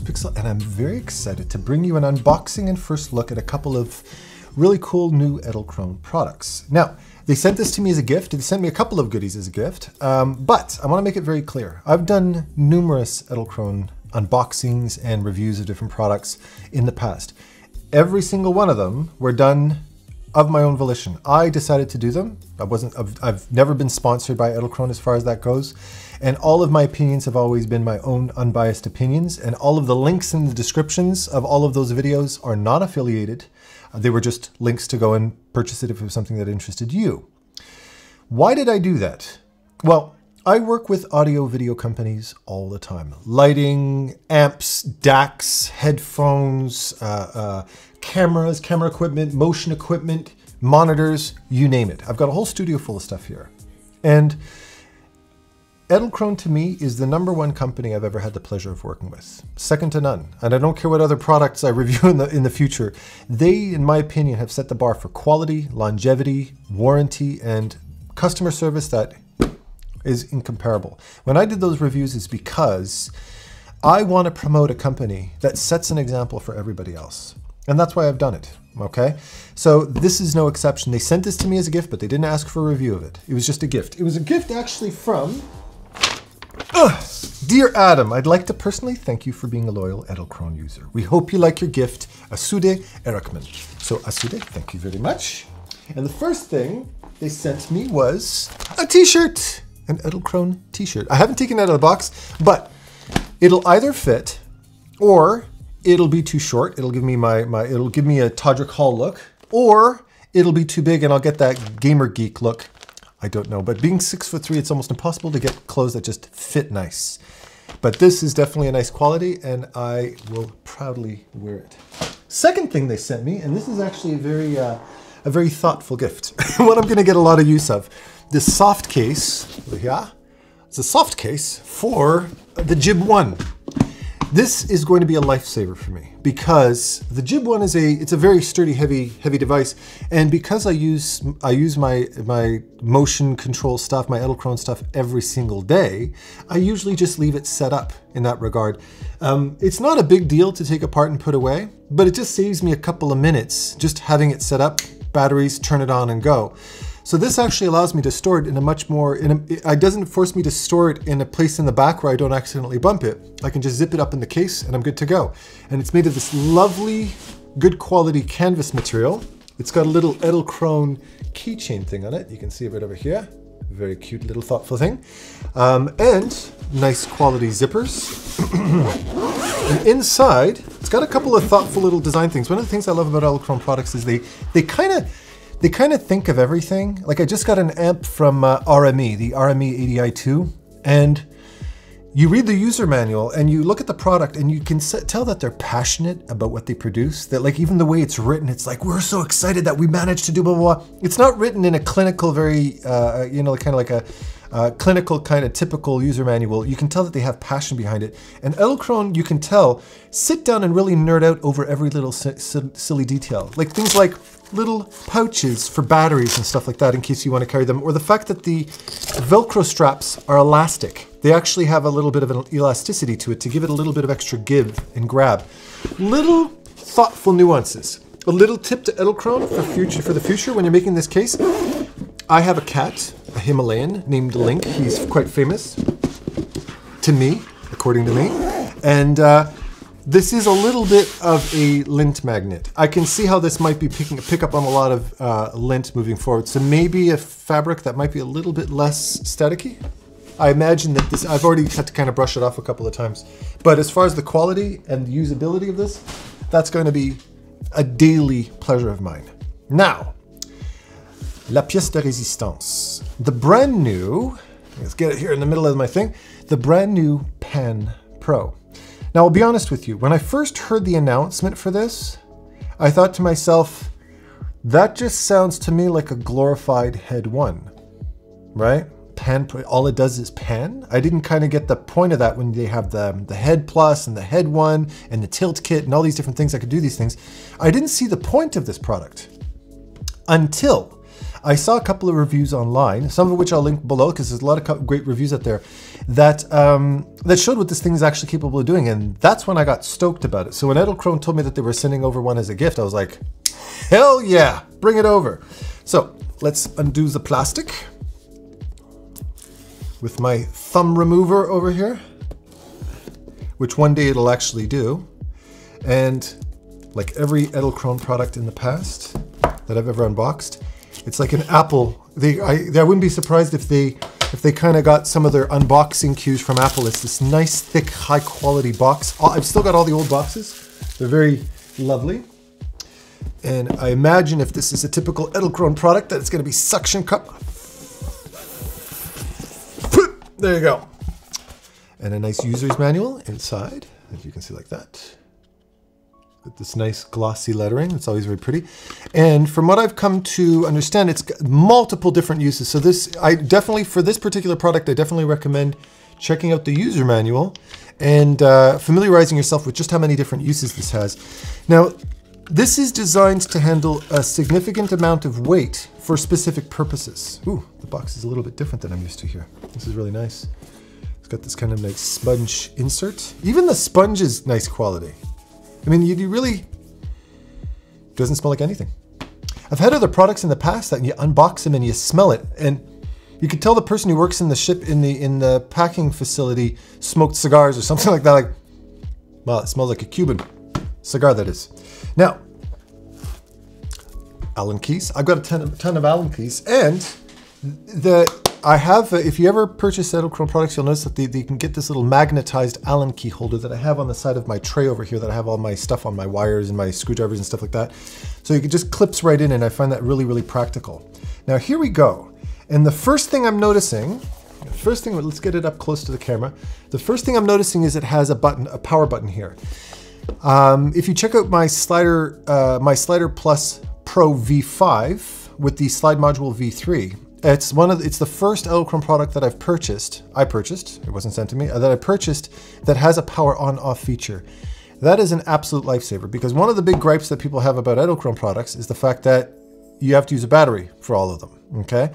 Games Pixel, and I'm very excited to bring you an unboxing and first look at a couple of really cool new Edelkrone products. Now, they sent this to me as a gift. They sent me a couple of goodies as a gift, but I want to make it very clear. I've done numerous Edelkrone unboxings and reviews of different products in the past. Every single one of them were done of my own volition. I decided to do them. I've never been sponsored by Edelkrone as far as that goes. And all of my opinions have always been my own unbiased opinions. And all of the links in the descriptions of all of those videos are not affiliated. They were just links to go and purchase it if it was something that interested you. Why did I do that? Well, I work with audio video companies all the time. Lighting, amps, DACs, headphones, cameras, camera equipment, motion equipment, monitors, you name it. I've got a whole studio full of stuff here. And Edelkrone to me is the #1 company I've ever had the pleasure of working with. Second to none. And I don't care what other products I review in the future. They, in my opinion, have set the bar for quality, longevity, warranty, and customer service that is incomparable. When I did those reviews, it's because I want to promote a company that sets an example for everybody else. And that's why I've done it, okay? So this is no exception. They sent this to me as a gift, but they didn't ask for a review of it. It was just a gift. It was a gift actually from, Dear Adam, I'd like to personally thank you for being a loyal Edelkrone user. We hope you like your gift, Asude Erikman. So Asude, thank you very much. And the first thing they sent me was a t-shirt, an Edelkrone t-shirt. I haven't taken it out of the box, but it'll either fit or it'll be too short. It'll give me it'll give me a Todrick Hall look, or it'll be too big and I'll get that gamer geek look. I don't know, but being 6'3", it's almost impossible to get clothes that just fit nice. But this is definitely a nice quality and I will proudly wear it. Second thing they sent me, and this is actually a very thoughtful gift, what I'm gonna get a lot of use of. This soft case over here, it's a soft case for the Jib 1. This is going to be a lifesaver for me because the Jib 1 is it's a very sturdy, heavy device. And because I use my motion control stuff, my Edelkrone stuff every single day, I usually just leave it set up in that regard. It's not a big deal to take apart and put away, but it just saves me a couple of minutes just having it set up, batteries, turn it on and go. So this actually allows me to store it in a much more, it doesn't force me to store it in a place in the back where I don't accidentally bump it. I can just zip it up in the case and I'm good to go. And it's made of this lovely, good quality canvas material. It's got a little Edelkrone keychain thing on it. You can see it right over here. Very cute little thoughtful thing. And nice quality zippers. And inside, it's got a couple of thoughtful little design things. One of the things I love about Edelkrone products is they kind of think of everything. Like I just got an amp from RME, the RME ADI2, and you read the user manual and you look at the product and you can tell that they're passionate about what they produce, that like even the way it's written, it's like, we're so excited that we managed to do blah, blah, blah. It's not written in a clinical, very, you know, kind of like a clinical kind of typical user manual. You can tell that they have passion behind it. And Edelkrone, you can tell, sit down and really nerd out over every little silly detail. Like things like little pouches for batteries and stuff like that in case you want to carry them. Or the fact that the Velcro straps are elastic. They actually have a little bit of an elasticity to it to give it a little bit of extra give and grab. Little thoughtful nuances. A little tip to Edelkrone for the future when you're making this case. I have a cat, a Himalayan, named Link. He's quite famous to me, according to me. And this is a little bit of a lint magnet. I can see how this might be pick up on a lot of lint moving forward. So maybe a fabric that might be a little bit less staticky. I imagine that this, I've already had to kind of brush it off a couple of times. But as far as the quality and the usability of this, that's going to be a daily pleasure of mine. Now, La Pièce de Résistance. The brand new, let's get it here in the middle of my thing, the brand new Pan Pro. Now I'll be honest with you, when I first heard the announcement for this, I thought to myself, that just sounds to me like a glorified Head 1, right? Pan Pro, all it does is pan. I didn't kind of get the point of that when they have the Head Plus and the Head 1 and the Tilt Kit and all these different things that could do these things. I didn't see the point of this product until I saw a couple of reviews online, some of which I'll link below because there's a lot of great reviews out there that that showed what this thing is actually capable of doing, and that's when I got stoked about it. So when Edelkrone told me that they were sending over one as a gift, I was like, hell yeah, bring it over. So let's undo the plastic with my thumb remover over here, which one day it'll actually do. And like every Edelkrone product in the past that I've ever unboxed, it's like an Apple. I wouldn't be surprised if they kind of got some of their unboxing cues from Apple. It's this nice, thick, high quality box. I've still got all the old boxes. They're very lovely. And I imagine if this is a typical Edelkrone product, that it's gonna be suction cup. There you go. And a nice user's manual inside, as you can see like that. With this nice glossy lettering, it's always very pretty. And from what I've come to understand, it's got multiple different uses. So this, for this particular product, I definitely recommend checking out the user manual and familiarizing yourself with just how many different uses this has. Now, this is designed to handle a significant amount of weight for specific purposes. Ooh, the box is a little bit different than I'm used to here. This is really nice. It's got this kind of nice sponge insert. Even the sponge is nice quality. I mean, you really, doesn't smell like anything. I've had other products in the past that you unbox them and you smell it, and you could tell the person who works in the in the packing facility smoked cigars or something like that. Like, wow, it smells like a Cuban cigar, that is. Now, Allen keys. I've got a ton of Allen keys, and if you ever purchase Edelkrone products, you'll notice that they can get this little magnetized Allen key holder that I have on the side of my tray over here that I have all my stuff on, my wires and my screwdrivers and stuff like that. So you can just clips right in, and I find that really, really practical. Now here we go. And the first thing I'm noticing, let's get it up close to the camera. The first thing I'm noticing is it has a button, a power button here. If you check out my Slider Plus Pro V5 with the Slide Module V3, it's the first Edelkrone product that I've purchased. It wasn't sent to me, that I purchased that has a power on/off feature. That is an absolute lifesaver, because one of the big gripes that people have about Edelkrone products is the fact that you have to use a battery for all of them. Okay,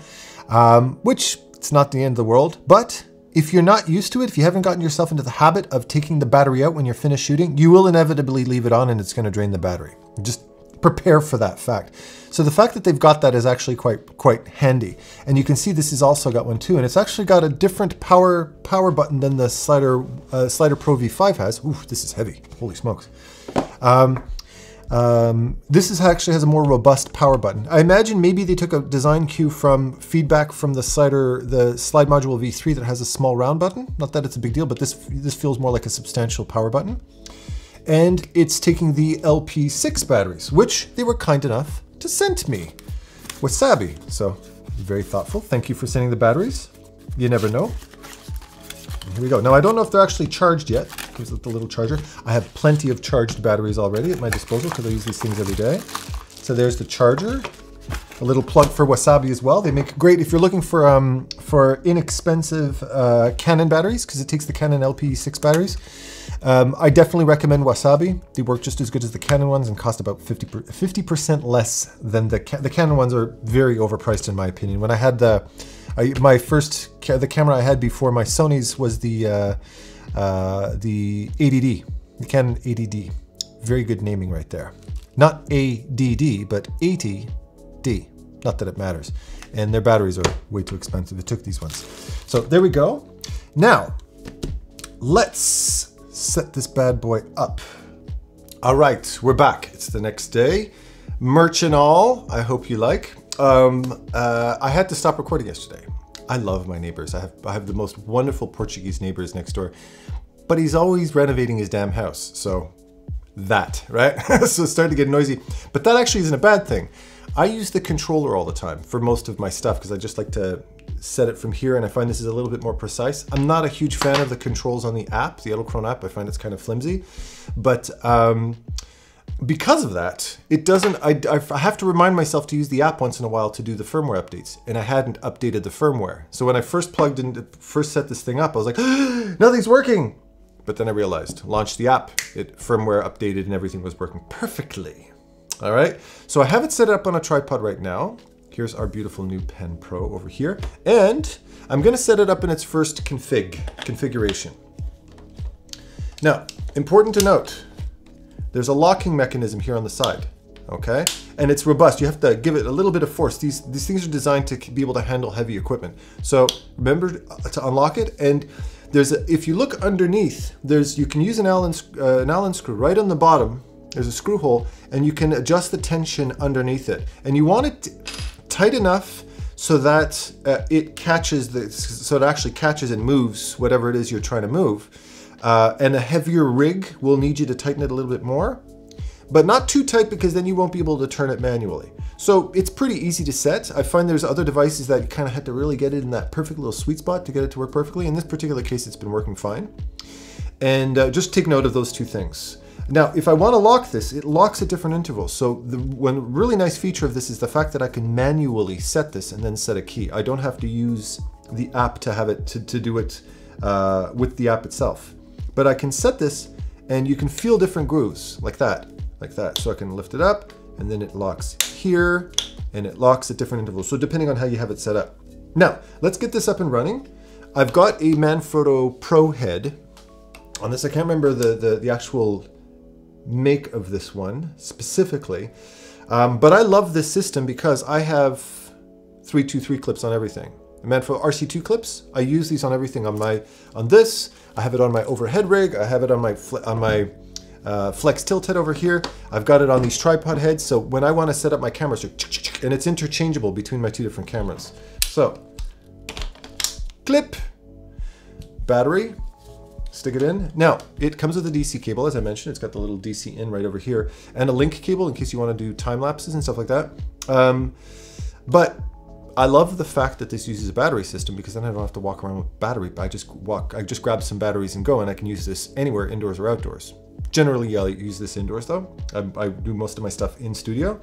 which it's not the end of the world, but if you're not used to it, if you haven't gotten yourself into the habit of taking the battery out when you're finished shooting, you will inevitably leave it on and it's going to drain the battery. Just prepare for that fact. So the fact that they've got that is actually quite handy. And you can see this has also got one too, and it's actually got a different power button than the Slider Pro V5 has. Ooh, this is heavy. Holy smokes. This actually has a more robust power button. I imagine maybe they took a design cue from feedback from the Slide Module V3 that has a small round button. Not that it's a big deal, but this feels more like a substantial power button. And it's taking the LP6 batteries, which they were kind enough to send me. Wasabi. So very thoughtful. Thank you for sending the batteries. You never know. Here we go. Now, I don't know if they're actually charged yet. Comes with the little charger. I have plenty of charged batteries already at my disposal because I use these things every day. So there's the charger. A little plug for Wasabi as well. They make great, if you're looking for inexpensive Canon batteries, because it takes the Canon LP6 batteries. I definitely recommend Wasabi. They work just as good as the Canon ones and cost about 50% less than the Canon ones are very overpriced in my opinion. When I had the camera I had before my Sony's was the ADD, the Canon ADD. Very good naming right there. Not ADD, but ATD. Not that it matters. And their batteries are way too expensive. It took these ones. So there we go. Now, let's set this bad boy up. All right, we're back. It's the next day. Merch and all, I hope you like. I had to stop recording yesterday. I love my neighbors. I have the most wonderful Portuguese neighbors next door, but he's always renovating his damn house. So that, right? So it's starting to get noisy, but that actually isn't a bad thing. I use the controller all the time for most of my stuff because I just like to set it from here, and I find this is a little bit more precise. I'm not a huge fan of the controls on the app, the Edelkrone app. I find it's kind of flimsy, but because of that, it doesn't, I have to remind myself to use the app once in a while to do the firmware updates, and I hadn't updated the firmware. So when I first plugged in, first set this thing up, I was like, nothing's working. But then I realized, launch the app, it firmware updated and everything was working perfectly. All right, so I have it set up on a tripod right now. Here's our beautiful new Pen Pro over here. And I'm gonna set it up in its first configuration. Now, important to note, there's a locking mechanism here on the side, okay? And it's robust, you have to give it a little bit of force. These things are designed to be able to handle heavy equipment. So remember to unlock it, and if you look underneath, you can use an Allen screw right on the bottom. There's a screw hole, and you can adjust the tension underneath it. And you want it tight enough so that it actually catches and moves whatever it is you're trying to move. And a heavier rig will need you to tighten it a little bit more, but not too tight, because then you won't be able to turn it manually. So it's pretty easy to set. I find there's other devices that kind of had to really get it in that perfect little sweet spot to get it to work perfectly. In this particular case, it's been working fine. And just take note of those two things. Now, if I want to lock this, it locks at different intervals. So one really nice feature of this is the fact that I can manually set this and then set a key. I don't have to use the app to have it, to do it with the app itself. But I can set this, and you can feel different grooves, like that. So I can lift it up, and then it locks here, and it locks at different intervals. So depending on how you have it set up. Now, let's get this up and running. I've got a Manfrotto Pro head on this. I can't remember the actual make of this one specifically, but I love this system because I have 323 clips on everything. Manfrotto RC2 clips. I use these on everything. On this, I have it on my overhead rig. I have it on my flex tilt head over here. I've got it on these tripod heads. So when I want to set up my cameras, and it's interchangeable between my two different cameras. So clip, battery. Stick it in. Now, it comes with a DC cable, as I mentioned. It's got the little DC in right over here, and a link cable in case you want to do time lapses and stuff like that. But I love the fact that this uses a battery system, because then I don't have to walk around with battery. I just grab some batteries and go, and I can use this anywhere, indoors or outdoors. Generally, I use this indoors though. I do most of my stuff in studio.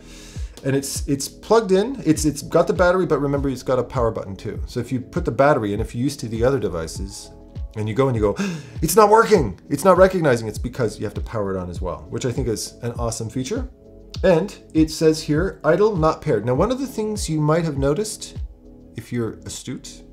And it's plugged in, it's got the battery, but remember it's got a power button too. So if you put the battery in, if you're used to the other devices, and you go it's not working, it's not recognizing, it's because you have to power it on as well, which I think is an awesome feature. And it says here, idle, not paired. Now, one of the things you might have noticed, if you're astute,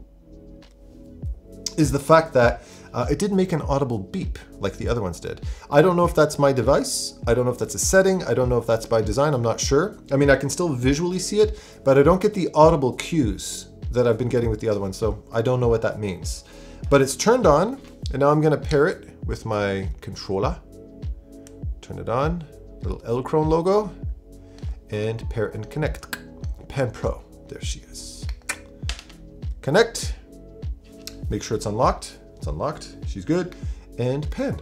is the fact that it didn't make an audible beep like the other ones did. I don't know if that's my device. I don't know if that's a setting. I don't know if that's by design. I'm not sure. I mean, I can still visually see it, but I don't get the audible cues that I've been getting with the other ones. So I don't know what that means. But it's turned on, and now I'm gonna pair it with my controller. Turn it on, little Elkrone logo, and pair and connect. Pen Pro, there she is. Connect, make sure it's unlocked, she's good, and pen.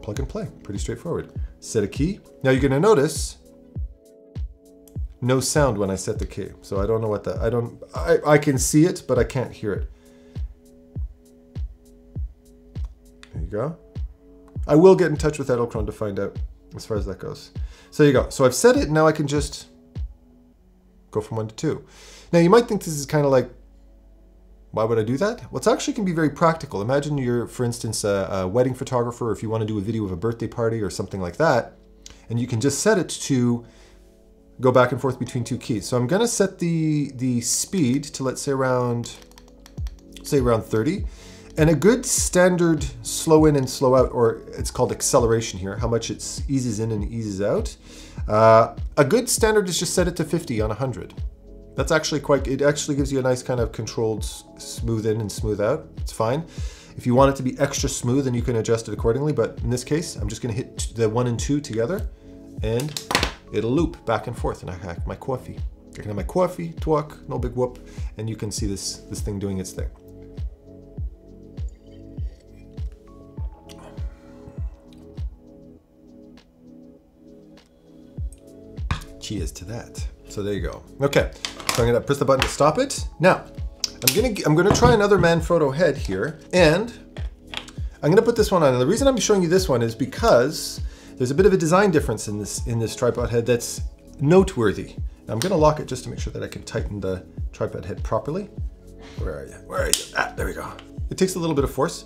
Plug and play, pretty straightforward. Set a key. Now you're gonna notice no sound when I set the key. So I don't know what that, I can see it, but I can't hear it. There you go. I will get in touch with Elkrone to find out as far as that goes. So there you go. So I've set it, now I can just go from 1 to 2. Now you might think this is kind of like, why would I do that? Well, it actually can be very practical. Imagine you're, for instance, a wedding photographer, or if you want to do a video of a birthday party or something like that, and you can just set it to go back and forth between two keys. So I'm going to set the speed to, let's say around 30. And a good standard slow in and slow out, or it's called acceleration here, how much it eases in and eases out. A good standard is just set it to 50 on 100. That's actually quite, it actually gives you a nice kind of controlled smooth in and smooth out. It's fine. If you want it to be extra smooth, then you can adjust it accordingly. But in this case, I'm just gonna hit the 1 and 2 together, and it'll loop back and forth, and I have my coffee. I can have my coffee, talk, no big whoop, and you can see this thing doing its thing. Cheers to that. So there you go. Okay, so I'm gonna press the button to stop it. Now, I'm gonna try another Manfrotto head here, and I'm gonna put this one on. And the reason I'm showing you this one is because there's a bit of a design difference in this tripod head that's noteworthy. Now, I'm gonna lock it just to make sure that I can tighten the tripod head properly. Where are you? Where are you? Ah, there we go. It takes a little bit of force.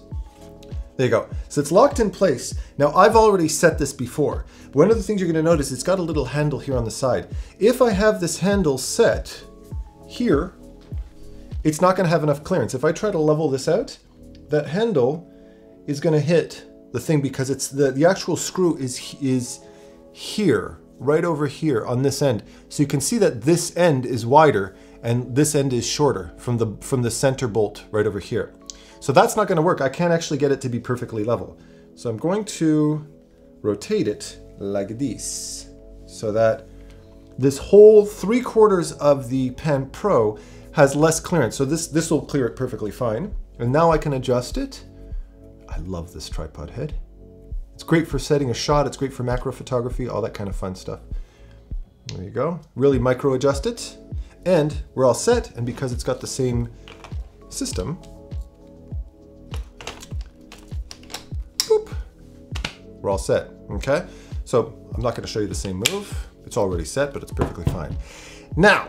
There you go. So it's locked in place. Now I've already set this before. One of the things you're going to notice, it's got a little handle here on the side. If I have this handle set here, it's not going to have enough clearance. If I try to level this out, that handle is going to hit the thing because it's the actual screw is here, right over here on this end. So you can see that this end is wider and this end is shorter from the center bolt right over here. So that's not going to work. I can't actually get it to be perfectly level. So I'm going to rotate it like this so that this whole 3/4 of the Pan Pro has less clearance. So this will clear it perfectly fine. And now I can adjust it. I love this tripod head. It's great for setting a shot. It's great for macro photography, all that kind of fun stuff. There you go. Really micro adjust it. And we're all set. And because it's got the same system, boop, we're all set. Okay. So I'm not going to show you the same move. It's already set, but it's perfectly fine. Now,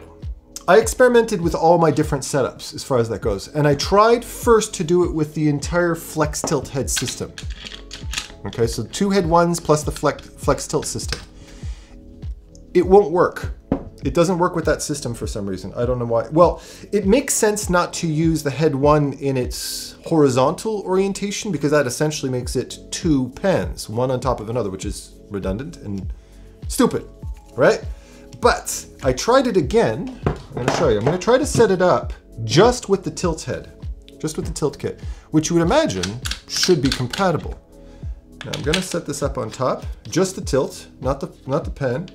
I experimented with all my different setups as far as that goes. And I tried first to do it with the entire flex tilt head system. Okay, so 2 head ones plus the flex tilt system. It won't work. It doesn't work with that system for some reason. I don't know why. Well, it makes sense not to use the head 1 in its horizontal orientation because that essentially makes it 2 pens, one on top of another, which is redundant and stupid, right? But I tried it again. I'm going to show you. I'm going to try to set it up just with the tilt head, just with the tilt kit, which you would imagine should be compatible. Now I'm going to set this up on top, just the tilt, not the pen.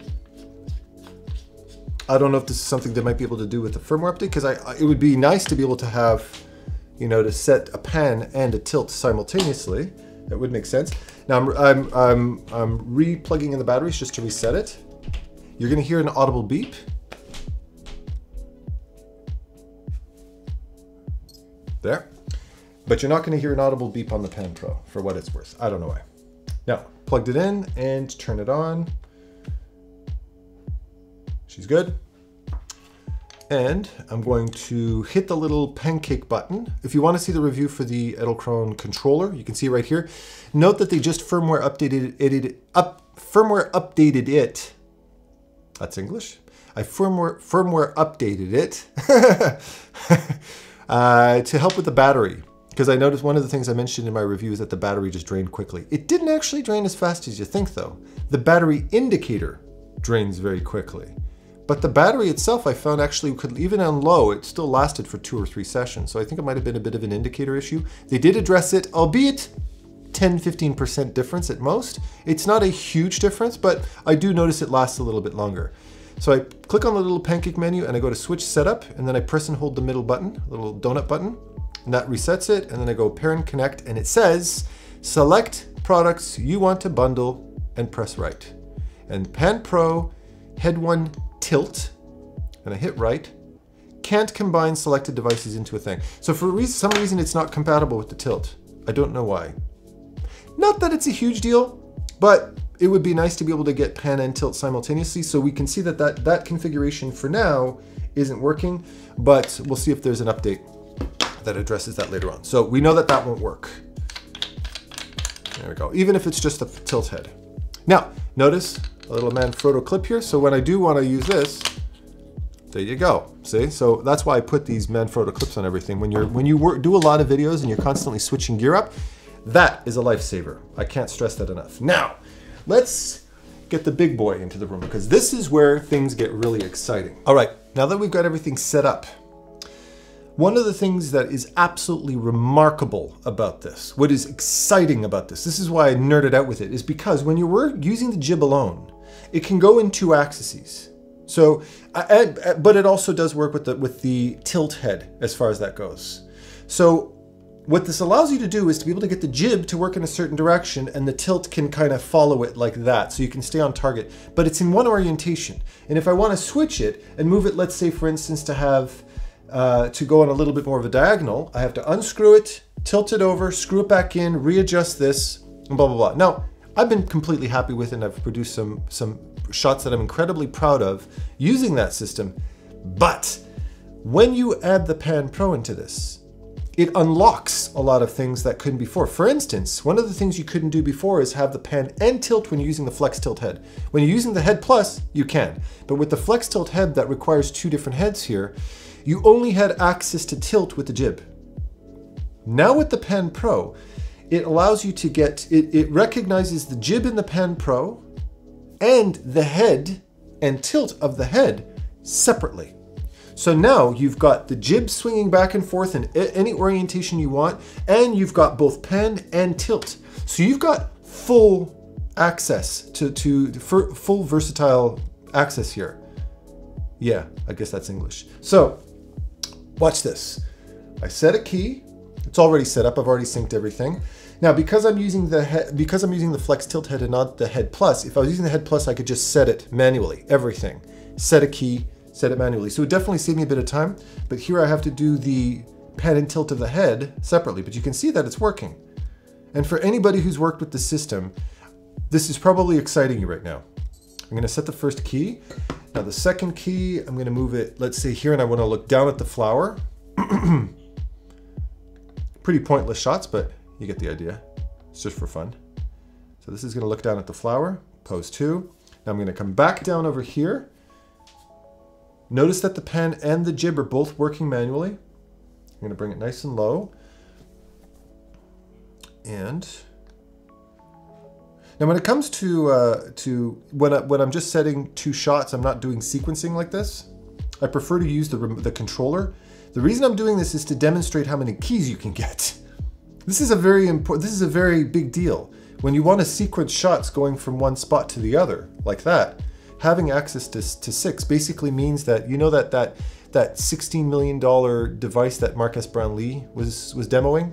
I don't know if this is something they might be able to do with the firmware update, because it would be nice to be able to have, you know, to set a pan and a tilt simultaneously. That would make sense. Now I'm re-plugging in the batteries just to reset it. You're going to hear an audible beep. There. But you're not going to hear an audible beep on the Pan Pro, for what it's worth. I don't know why. Now, plugged it in and turn it on. She's good. And I'm going to hit the little pancake button. If you want to see the review for the Edelkrone controller, you can see right here. Note that they just firmware updated it. That's English. I firmware updated it to help with the battery. Because I noticed one of the things I mentioned in my review is that the battery just drained quickly. It didn't actually drain as fast as you think though. The battery indicator drains very quickly. But the battery itself I found actually could, even on low, it still lasted for 2 or 3 sessions. So I think it might have been a bit of an indicator issue. They did address it, albeit 10–15% difference at most. It's not a huge difference, but I do notice it lasts a little bit longer. So I click on the little pancake menu and I go to switch setup, and then I press and hold the middle button, little donut button, and that resets it. And then I go pair and connect, and it says select products you want to bundle and press right. And Pan Pro Head 1 Tilt, and I hit right, can't combine selected devices into a thing. So for some reason it's not compatible with the tilt. I don't know why. Not that it's a huge deal, but it would be nice to be able to get pan and tilt simultaneously. So we can see that that configuration for now isn't working, but we'll see if there's an update that addresses that later on. So we know that that won't work. There we go. Even if it's just the tilt head. Now, notice a little Manfrotto clip here. So when I do want to use this, there you go. See, so that's why I put these Manfrotto clips on everything. When you do a lot of videos and you're constantly switching gear up, that is a lifesaver. I can't stress that enough. Now, let's get the big boy into the room because this is where things get really exciting. All right, now that we've got everything set up, one of the things that is absolutely remarkable about this, what is exciting about this is why I nerded out with it, is because when you were using the jib alone, it can go in 2 axes. So, but it also does work with the tilt head as far as that goes. So, what this allows you to do is to be able to get the jib to work in a certain direction and the tilt can kind of follow it like that. So you can stay on target, but it's in one orientation. And if I want to switch it and move it, let's say for instance, to have, to go on a little bit more of a diagonal, I have to unscrew it, tilt it over, screw it back in, readjust this, and blah, blah, blah. Now, I've been completely happy with it and I've produced some shots that I'm incredibly proud of using that system. But when you add the Pan Pro into this, it unlocks a lot of things that couldn't before. For instance, one of the things you couldn't do before is have the pan and tilt when you're using the flex tilt head. When you're using the head plus, you can. But with the flex tilt head that requires two different heads here, you only had access to tilt with the jib. Now with the Pan Pro, it allows you to get, it recognizes the jib in the Pan Pro and the head and tilt of the head separately. So now you've got the jib swinging back and forth in any orientation you want, and you've got both pan and tilt. So you've got full access to full versatile access here. Yeah, I guess that's English. So watch this. I set a key. It's already set up. I've already synced everything. Now, because I'm using the head, because I'm using the flex tilt head and not the head plus, if I was using the head plus, I could just set it manually, everything, set a key, set it manually. So it definitely saved me a bit of time, but here I have to do the pan and tilt of the head separately, but you can see that it's working. And for anybody who's worked with the system, this is probably exciting you right now. I'm gonna set the first key. Now the second key, I'm gonna move it, let's say here, and I wanna look down at the flower. Pretty pointless shots, but you get the idea. It's just for fun. So this is gonna look down at the flower, pose two. Now I'm gonna come back down over here. Notice that the pan and the jib are both working manually. I'm going to bring it nice and low. And now when it comes to when I'm just setting two shots, I'm not doing sequencing like this. I prefer to use the controller. The reason I'm doing this is to demonstrate how many keys you can get. This is a very important, this is a very big deal. When you want to sequence shots going from one spot to the other like that, having access to six basically means that, you know, that $16 million device that Marques Brownlee was demoing,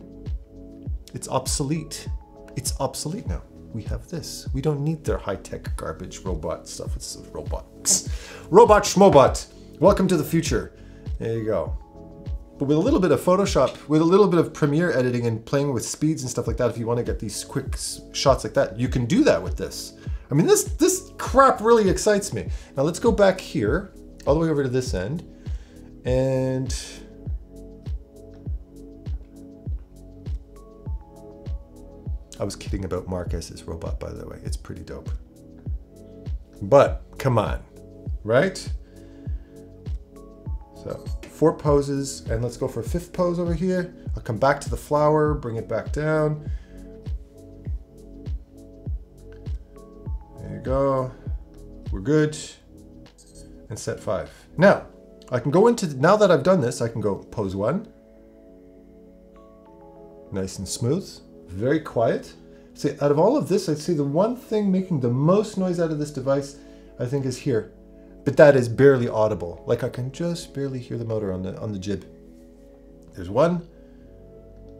it's obsolete. It's obsolete now. We have this. We don't need their high-tech garbage robot stuff. It's robots. Robot schmobot. Welcome to the future. There you go. But with a little bit of Photoshop, with a little bit of Premiere editing and playing with speeds and stuff like that, if you want to get these quick shots like that, you can do that with this. I mean, this crap really excites me. Now let's go back here, all the way over to this end, and I was kidding about Marquez's robot, by the way. It's pretty dope. But come on, right? So four poses, and let's go for a fifth pose over here. I'll come back to the flower, bring it back down. There you go, we're good, and set five. Now, I can go into, now that I've done this, I can go pose one. Nice and smooth, very quiet. See, out of all of this, I'd say the one thing making the most noise out of this device, I think, is here. But that is barely audible. Like, I can just barely hear the motor on the jib. There's one.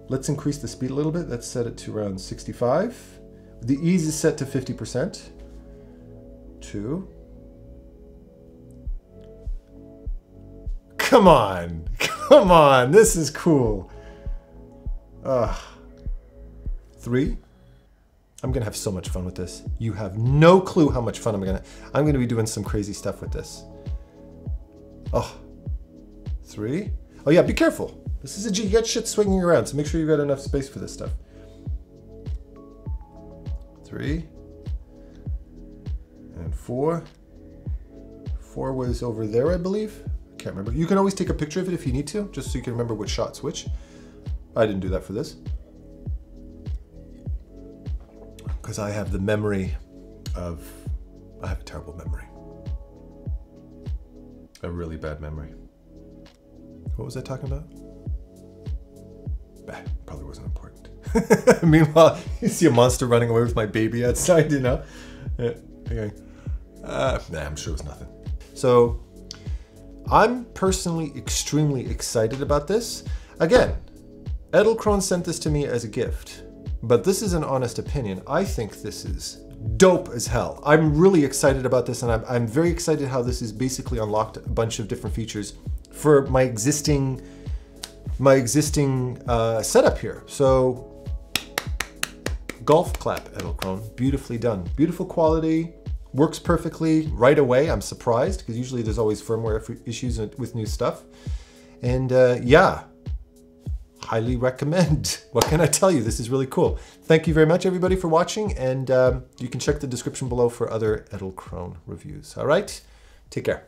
Let's increase the speed a little bit. Let's set it to around 65. The ease is set to 50%. Two. Come on, come on, this is cool. Three. I'm gonna have so much fun with this. You have no clue how much fun I'm gonna be doing some crazy stuff with this. Three. Oh yeah, be careful. This is a G, you got shit swinging around, so make sure you got enough space for this stuff. Three. And four. Four was over there, I believe. I can't remember. You can always take a picture of it if you need to, just so you can remember which shot's which. I didn't do that for this, because I have the memory of, I have a terrible memory. A really bad memory. What was I talking about? Bah, probably wasn't important. Meanwhile, you see a monster running away with my baby outside, you know? Yeah. Nah, I'm sure it was nothing. So I'm personally extremely excited about this. Again, Edelkron sent this to me as a gift, but this is an honest opinion. I think this is dope as hell. I'm really excited about this, and I'm very excited how this has basically unlocked a bunch of different features for my existing setup here. So golf clap, Edelkron. Beautifully done. Beautiful quality, works perfectly right away. I'm surprised, because usually there's always firmware issues with new stuff. And yeah, highly recommend. What can I tell you? This is really cool. Thank you very much, everybody, for watching, and you can check the description below for other Edelkrone reviews. All right, take care.